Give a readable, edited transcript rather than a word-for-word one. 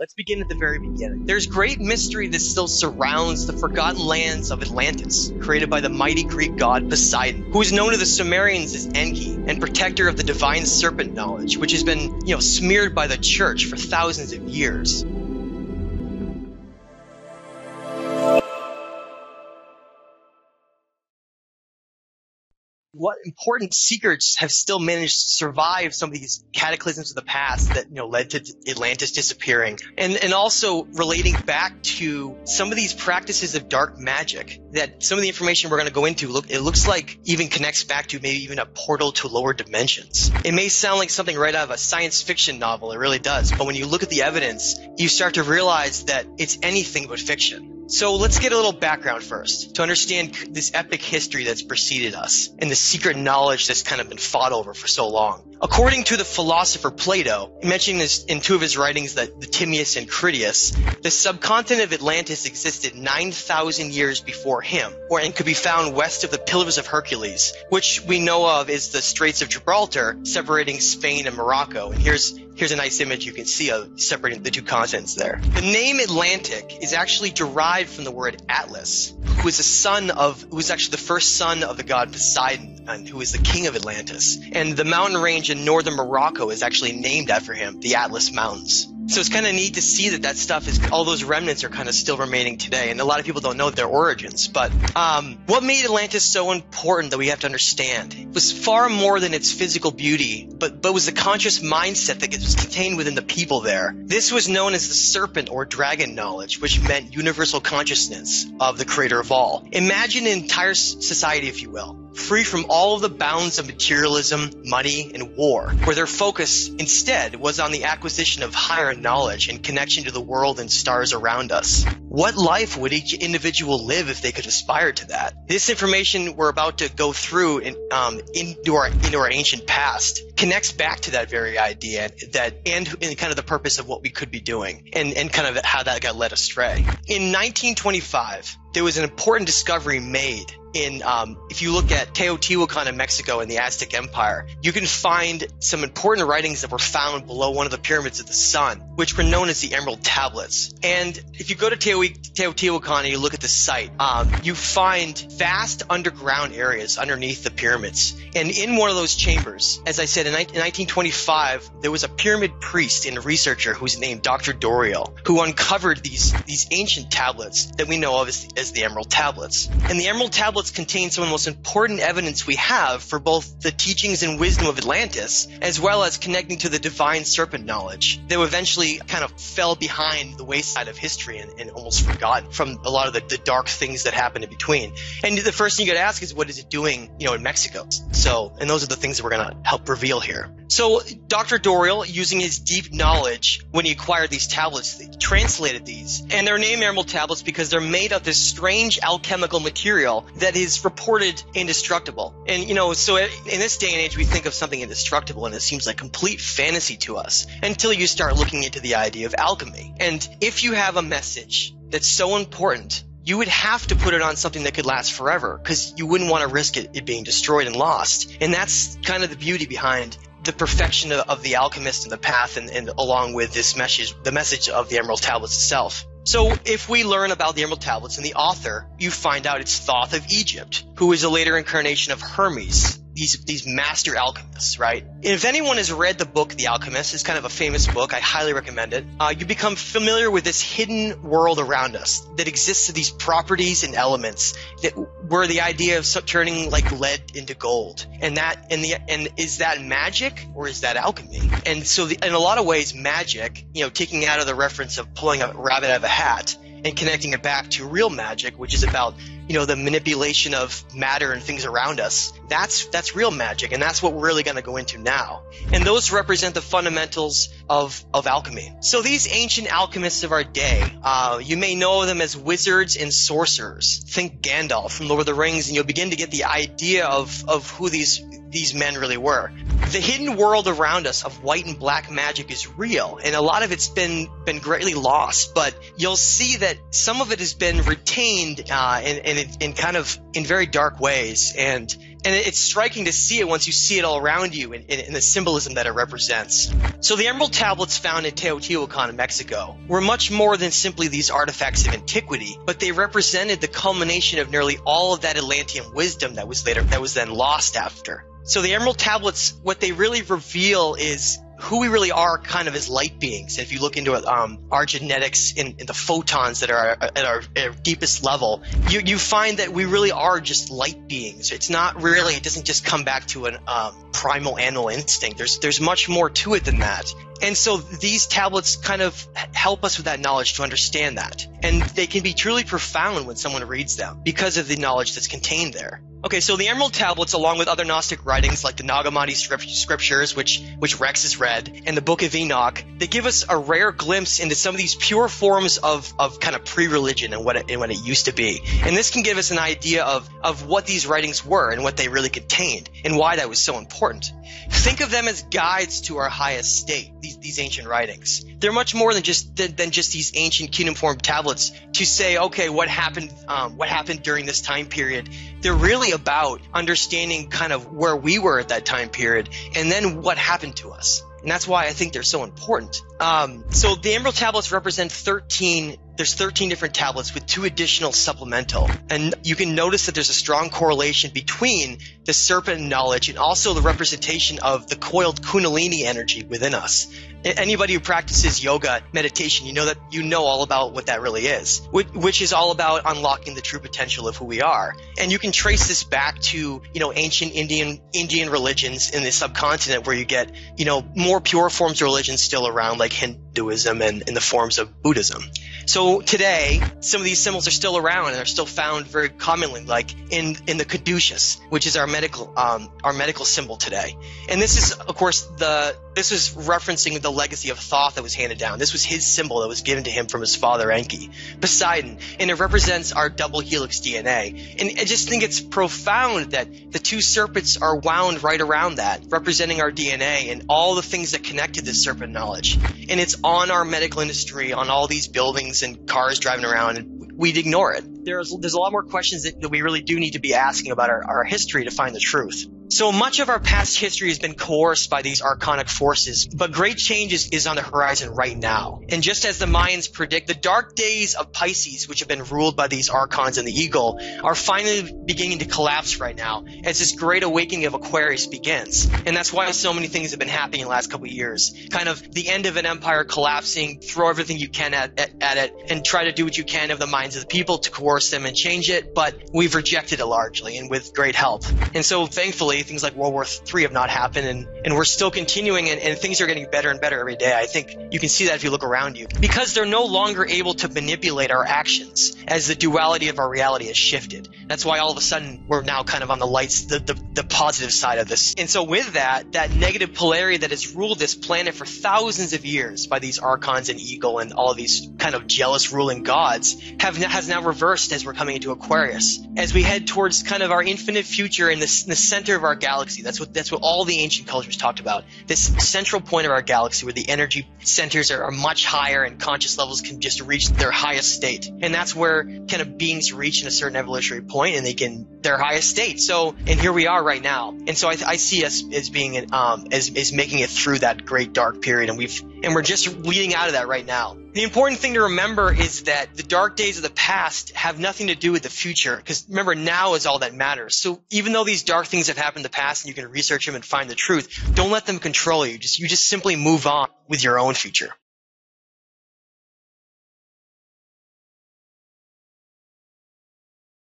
Let's begin at the very beginning. There's great mystery that still surrounds the forgotten lands of Atlantis, created by the mighty Greek god Poseidon, who is known to the Sumerians as Enki, and protector of the divine serpent knowledge, which has been, smeared by the church for thousands of years. What important secrets have still managed to survive some of these cataclysms of the past that led to Atlantis disappearing, and also relating back to some of these practices of dark magic that some of the information we're going to go into looks like even connects back to maybe even a portal to lower dimensions. It may sound like something right out of a science fiction novel, it really does, but when you look at the evidence, you start to realize that it's anything but fiction. So let's get a little background first to understand this epic history that's preceded us and the secret knowledge that's kind of been fought over for so long. According to the philosopher Plato, mentioning this in two of his writings, the Timaeus and Critias, the subcontinent of Atlantis existed 9,000 years before him, and could be found west of the Pillars of Hercules, which we know of as the Straits of Gibraltar, separating Spain and Morocco. And here's a nice image you can see of separating the two continents there. The name Atlantic is actually derived from the word Atlas, who was actually the first son of the god Poseidon, and who is the king of Atlantis. And the mountain range in northern Morocco is actually named after him, the Atlas Mountains. So it's kind of neat to see that stuff is, all those remnants are kind of still remaining today. And a lot of people don't know their origins. But what made Atlantis so important that we have to understand? It was far more than its physical beauty, but was the conscious mindset that was contained within the people there. This was known as the serpent or dragon knowledge, which meant universal consciousness of the creator of all. Imagine an entire society, if you will, free from all of the bounds of materialism, money, and war, where their focus instead was on the acquisition of higher knowledge and connection to the world and stars around us. What life would each individual live if they could aspire to that? This information we're about to go through into our ancient past connects back to that very idea and kind of the purpose of what we could be doing and kind of how that got led astray. In 1925, there was an important discovery made in if you look at Teotihuacan in Mexico and the Aztec Empire, you can find some important writings that were found below one of the pyramids of the sun, which were known as the Emerald Tablets. And if you go to Teotihuacan and you look at the site, you find vast underground areas underneath the pyramids. And in one of those chambers, as I said, in 1925, there was a pyramid priest and researcher who's named Dr. Doreal, who uncovered these ancient tablets that we know of as the Emerald Tablets. And the Emerald Tablets contain some of the most important evidence we have for both the teachings and wisdom of Atlantis, as well as connecting to the divine serpent knowledge that eventually kind of fell behind the wayside of history and almost forgotten from a lot of the dark things that happened in between. And the first thing you gotta ask is, what is it doing, in Mexico? And those are the things that we're gonna help reveal here. So Dr. Doreal, using his deep knowledge when he acquired these tablets, he translated these. And they're named Emerald Tablets because they're made of this strange alchemical material that is reported indestructible. And, so in this day and age, we think of something indestructible and it seems like complete fantasy to us until you start looking into the idea of alchemy. And if you have a message that's so important, you would have to put it on something that could last forever because you wouldn't want to risk it being destroyed and lost. And that's kind of the beauty behind the perfection of the alchemist and the path and along with this message, the message of the Emerald Tablets itself. So if we learn about the Emerald Tablets and the author, you find out it's Thoth of Egypt, who is a later incarnation of Hermes. These master alchemists, right? If anyone has read the book The Alchemist, it's kind of a famous book, I highly recommend it. You become familiar with this hidden world around us that exists of these properties and elements that were the idea of turning like lead into gold. And is that magic or is that alchemy? And so in a lot of ways, magic, taking out of the reference of pulling a rabbit out of a hat and connecting it back to real magic, which is about the manipulation of matter and things around us. That's real magic, and that's what we're really going to go into now. And those represent the fundamentals of alchemy. So these ancient alchemists of our day, you may know them as wizards and sorcerers. Think Gandalf from Lord of the Rings, and you'll begin to get the idea of who these men really were. The hidden world around us of white and black magic is real, and a lot of it's been greatly lost, but you'll see that some of it has been retained in kind of in very dark ways, and And it's striking to see it once you see it all around you in the symbolism that it represents. So the Emerald Tablets found in Teotihuacan in Mexico were much more than simply these artifacts of antiquity, but they represented the culmination of nearly all of that Atlantean wisdom that was then lost after. So the Emerald Tablets, what they really reveal is who we really are kind of as light beings. If you look into our genetics in the photons that are at our deepest level, you find that we really are just light beings. It's not really, it doesn't just come back to an primal animal instinct. There's much more to it than that. And so these tablets kind of help us with that knowledge to understand that. And they can be truly profound when someone reads them because of the knowledge that's contained there. Okay, so the Emerald Tablets, along with other Gnostic writings like the Nag Hammadi scriptures, which Rex has read, and the Book of Enoch, they give us a rare glimpse into some of these pure forms of kind of pre-religion and what it used to be. And this can give us an idea of what these writings were and what they really contained and why that was so important. Think of them as guides to our highest state, these ancient writings. They're much more than just these ancient cuneiform tablets to say, okay, what happened during this time period. They're really about understanding kind of where we were at that time period and then what happened to us. And that's why I think they're so important. So the Emerald Tablets represent 13. There's 13 different tablets with 2 additional supplemental. And you can notice that there's a strong correlation between the serpent knowledge and also the representation of the coiled Kundalini energy within us. Anybody who practices yoga, meditation, you know all about what that really is, which is all about unlocking the true potential of who we are. And you can trace this back to, ancient Indian religions in the subcontinent where you get, more pure forms of religion still around, like Hinduism and the forms of Buddhism. So today, some of these symbols are still around and are still found very commonly, like in the caduceus, which is our medical symbol today. And this is, of course, this is referencing the legacy of Thoth that was handed down. This was his symbol that was given to him from his father Enki, Poseidon, and it represents our double helix DNA. And I just think it's profound that the 2 serpents are wound right around that, representing our DNA and all the things that connect to this serpent knowledge. And it's on our medical industry, on all these buildings and cars driving around, and we'd ignore it. There's a lot more questions that we really do need to be asking about our history to find the truth. So much of our past history has been coerced by these archonic forces, but great change is on the horizon right now. And just as the Mayans predict, the dark days of Pisces, which have been ruled by these archons and the eagle, are finally beginning to collapse right now as this great awakening of Aquarius begins. And that's why so many things have been happening in the last couple of years. Kind of the end of an empire collapsing, throw everything you can at it, and try to do what you can of the minds of the people to coerce them and change it, but we've rejected it largely and with great help. And so thankfully, things like World War III have not happened, and we're still continuing, and things are getting better and better every day. I think you can see that if you look around you, because they're no longer able to manipulate our actions as the duality of our reality has shifted. That's why all of a sudden we're now kind of on the lights, the positive side of this. And so with that negative polarity that has ruled this planet for thousands of years by these archons and eagle and all these kind of jealous ruling gods has now reversed as we're coming into Aquarius, as we head towards kind of our infinite future in the center of our galaxy. That's what all the ancient cultures talked about. This central point of our galaxy where the energy centers are much higher and conscious levels can just reach their highest state. And that's where kind of beings reach in a certain evolutionary point and they can their highest state. So, and here we are right now. And so I see us as being as making it through that great dark period, and we're just leading out of that right now. The important thing to remember is that the dark days of the past have nothing to do with the future, because remember, now is all that matters. So even though these dark things have happened in the past and you can research them and find the truth, don't let them control you. You just simply move on with your own future.